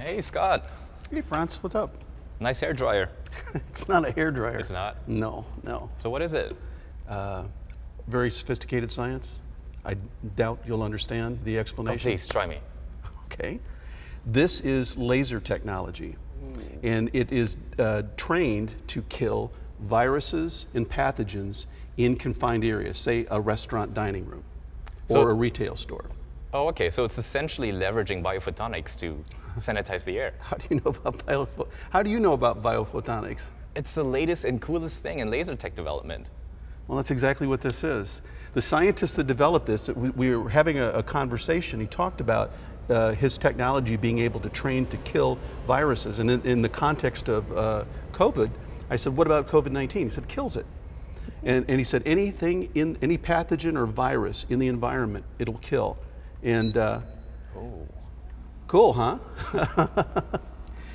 Hey, Scott. Hey, Franz, what's up? Nice hair dryer. It's not a hair dryer. It's not? No, no. So what is it? Very sophisticated science. I doubt you'll understand the explanation. Oh, please, try me. Okay. This is laser technology, and it is trained to kill viruses and pathogens in confined areas, say a restaurant dining room or a retail store. Oh, okay. So it's essentially leveraging biophotonics to sanitize the air. How do you know about biophotonics? It's the latest and coolest thing in laser tech development. Well, that's exactly what this is. The scientist that developed this, we were having a conversation. He talked about his technology being able to train to kill viruses. And in the context of COVID, I said, what about COVID-19? He said, kills it. And he said, anything, any pathogen or virus in the environment, it'll kill. And cool, huh?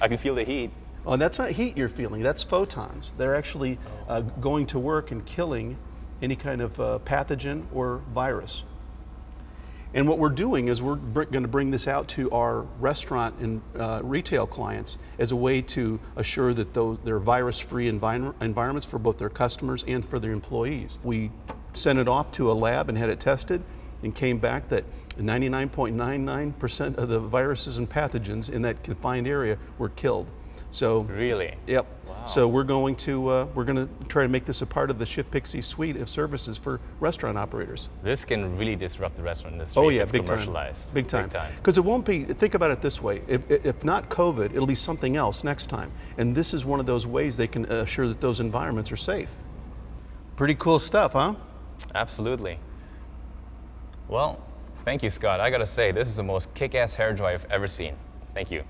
I can feel the heat. Oh, that's not heat you're feeling, that's photons. They're actually going to work and killing any kind of pathogen or virus. And what we're doing is we're gonna bring this out to our restaurant and retail clients as a way to assure that they're virus-free environments for both their customers and for their employees. We sent it off to a lab and had it tested, and came back that 99.99% of the viruses and pathogens in that confined area were killed. So really? Yep. Wow. So we're going to try to make this a part of the ShiftPixy suite of services for restaurant operators. This can really disrupt the restaurant industry. Oh yeah, if it's big commercialized. Time. Big time. Big time. Because it won't be. Think about it this way: if not COVID, it'll be something else next time. And this is one of those ways they can assure that those environments are safe. Pretty cool stuff, huh? Absolutely. Well, thank you, Scott. I gotta say, this is the most kick-ass hairdryer I've ever seen. Thank you.